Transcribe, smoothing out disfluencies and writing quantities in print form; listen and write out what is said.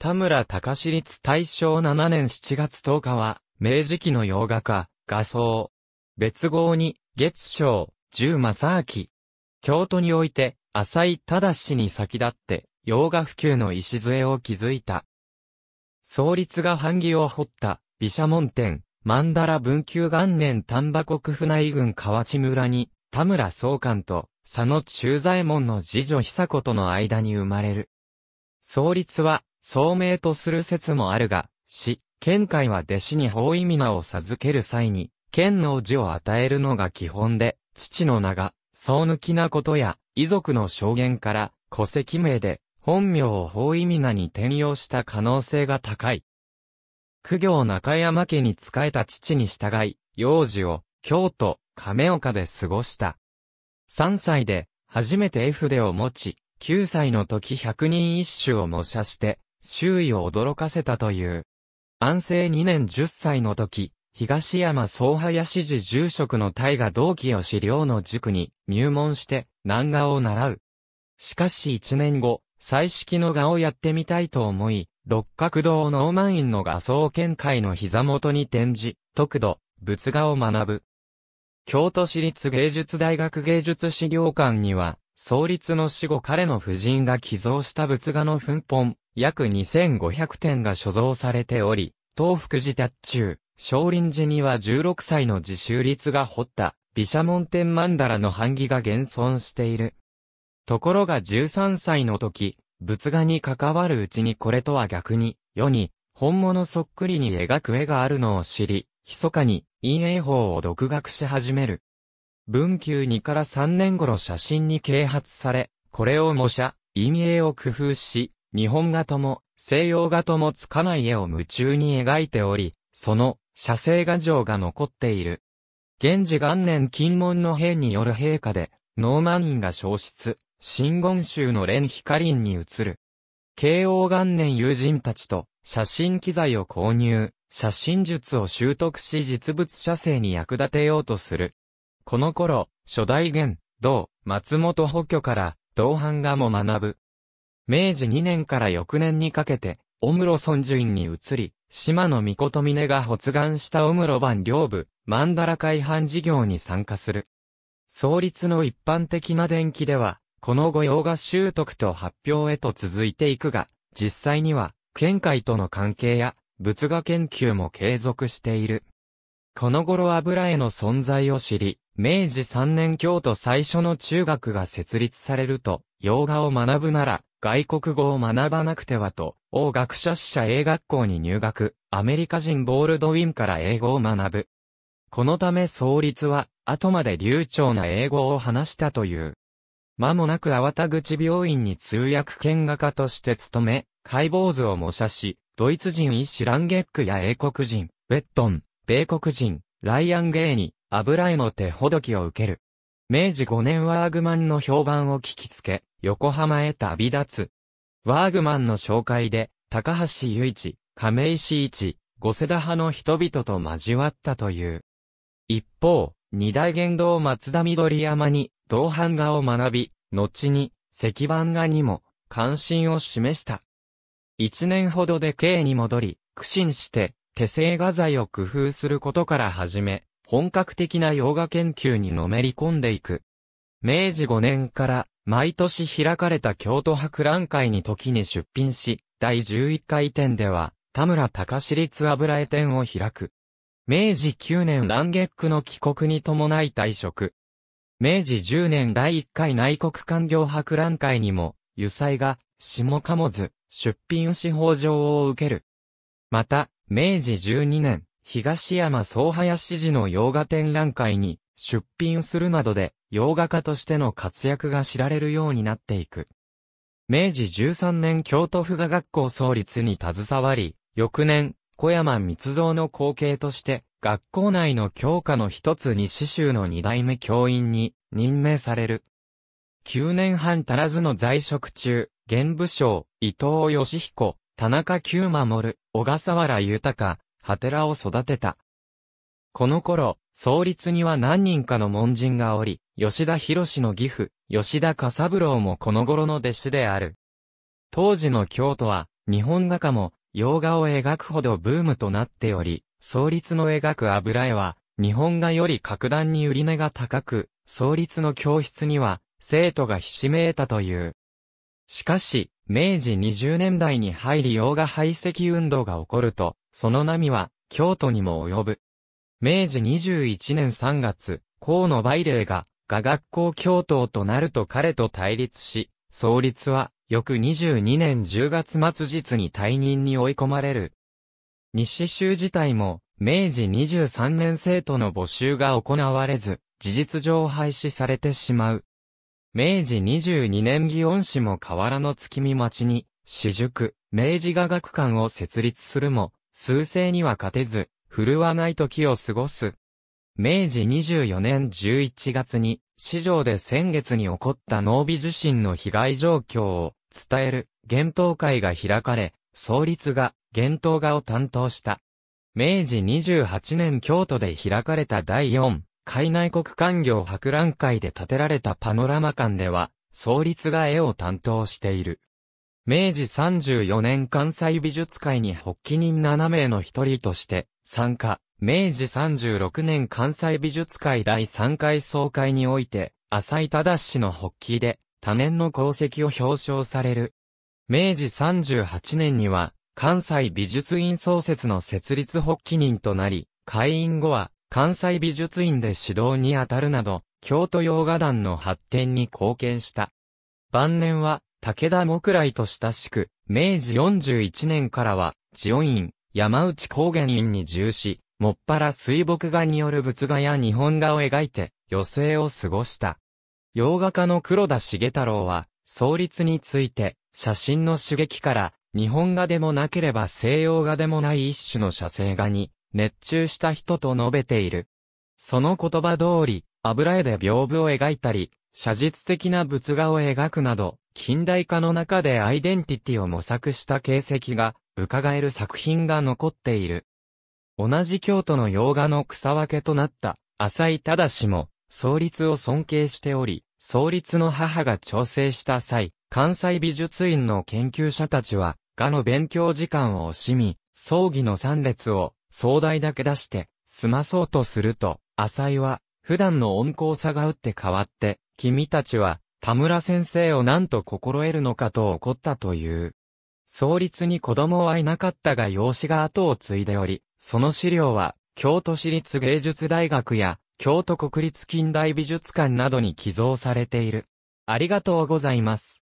田村隆立大正7年7月10日は、明治期の洋画家、画僧。別号に、月商、十正明。京都において、浅井正に先立って、洋画普及の礎を築いた。創立が版木を彫った、毘沙門天、曼荼羅文久元年丹波国府内郡河内村に、田村宗寛と、佐野忠左衛門の次女久子との間に生まれる。創立は、宗名とする説もあるが、賢海は弟子に法衣名を授ける際に、賢能寺を与えるのが基本で、父の名が、宗貫なことや、遺族の証言から、戸籍名で、本名を法衣名に転用した可能性が高い。公卿中山家に仕えた父に従い、幼児を、京都、亀岡で過ごした。3歳で、初めて絵筆を持ち、9歳の時百人一首を模写して、周囲を驚かせたという。安政2年10歳の時、東山宗林寺住職の大賀同喜義良の塾に入門して、南画を習う。しかし1年後、彩色の画をやってみたいと思い、六角堂能満院の画僧賢海の膝元に転じ、得度、仏画を学ぶ。京都市立芸術大学芸術資料館には、創立の死後彼の夫人が寄贈した仏画の粉本、約2500点が所蔵されており、東福寺達中、少林寺には16歳の時宗律が彫った、毘沙門天曼荼羅の版木が現存している。ところが13歳の時、仏画に関わるうちにこれとは逆に、世に、本物そっくりに描く絵があるのを知り、密かに、陰影法を独学し始める。文久2から3年頃写真に啓発され、これを模写、陰影を工夫し、日本画とも西洋画ともつかない絵を夢中に描いており、その写生画像が残っている。元治元年禁門の変による陛下で、能満院が焼失、真言宗の蓮光院に移る。慶応元年友人たちと写真機材を購入、写真術を習得し実物写生に役立てようとする。この頃、初代元、同、松本補挙から、銅版画も学ぶ。明治2年から翌年にかけて、御室尊樹院に移り、島野尊峰が発願した御室版領部、曼荼羅改版事業に参加する。創立の一般的な伝記では、この後洋画習得と発表へと続いていくが、実際には、賢海との関係や、仏画研究も継続している。この頃油絵の存在を知り、明治3年京都最初の中学が設立されると、洋画を学ぶなら外国語を学ばなくてはと、欧学者子舎英学校に入学、アメリカ人ボールドウィンから英語を学ぶ。このため創立は、後まで流暢な英語を話したという。間もなく粟田口病院に通訳兼画家として勤め、解剖図を模写し、ドイツ人医師ランゲックや英国人、ウェットン、米国人、ライアン・ゲイに、油絵の手ほどきを受ける。明治5年ワーグマンの評判を聞きつけ、横浜へ旅立つ。ワーグマンの紹介で、高橋由一、亀井四一、五世田派の人々と交わったという。一方、二代元同松田緑山に、銅版画を学び、後に、石版画にも、関心を示した。一年ほどで京に戻り、苦心して、手製画材を工夫することから始め、本格的な洋画研究にのめり込んでいく。明治5年から毎年開かれた京都博覧会に時に出品し、第11回展では田村隆立油絵展を開く。明治9年ランゲックの帰国に伴い退職。明治10年第1回内国勧業博覧会にも、油彩画、下鴨図、出品し褒章を受ける。また、明治12年、東山宗林寺の洋画展覧会に出品するなどで洋画家としての活躍が知られるようになっていく。明治13年京都府画学校創立に携わり、翌年、小山光三の後継として学校内の教科の一つに刺繍の二代目教員に任命される。9年半足らずの在職中、現部省、伊藤義彦、田中久守、小笠原豊、はてらを育てた。この頃、創立には何人かの門人がおり、吉田弘の義父、吉田嘉三郎もこの頃の弟子である。当時の京都は、日本画家も洋画を描くほどブームとなっており、創立の描く油絵は日本画より格段に売り値が高く、創立の教室には生徒がひしめいたという。しかし、明治20年代に入り洋画排斥運動が起こると、その波は京都にも及ぶ。明治21年3月、河野梅嶺が画学校教頭となると彼と対立し、創立は翌22年10月末日に退任に追い込まれる。西修自体も明治23年生徒の募集が行われず、事実上廃止されてしまう。明治22年祇園市も河原の月見町に、私塾、明治画学館を設立するも、趨勢には勝てず、振るわない時を過ごす。明治24年11月に、市場で先月に起こった濃尾地震の被害状況を伝える、幻燈会が開かれ、創立が、幻燈画を担当した。明治28年京都で開かれた第4回内国勧業博覧会で建てられたパノラマ館では、創立が絵を担当している。明治34年関西美術会に発起人7名の一人として参加。明治36年関西美術会第3回総会において、浅井正氏の発起で、多年の功績を表彰される。明治38年には、関西美術院創設の設立発起人となり、開院後は、関西美術院で指導に当たるなど、京都洋画壇の発展に貢献した。晩年は、武田木来と親しく、明治41年からは、知恩院、山内光源院に従事。もっぱら水墨画による仏画や日本画を描いて、余生を過ごした。洋画家の黒田繁太郎は、創立について、写真の刺激から、日本画でもなければ西洋画でもない一種の写生画に、熱中した人と述べている。その言葉通り、油絵で屏風を描いたり、写実的な仏画を描くなど、近代化の中でアイデンティティを模索した形跡が、伺える作品が残っている。同じ京都の洋画の草分けとなった浅井正も創立を尊敬しており、創立の母が調整した際、関西美術院の研究者たちは画の勉強時間を惜しみ、葬儀の参列を総代だけ出して済まそうとすると、浅井は普段の温厚さが打って変わって、君たちは田村先生をなんと心得るのかと怒ったという。創立に子供はいなかったが養子が後を継いでおり、その資料は、京都市立芸術大学や、京都国立近代美術館などに寄贈されている。ありがとうございます。